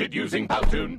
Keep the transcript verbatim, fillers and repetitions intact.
created using PowToon.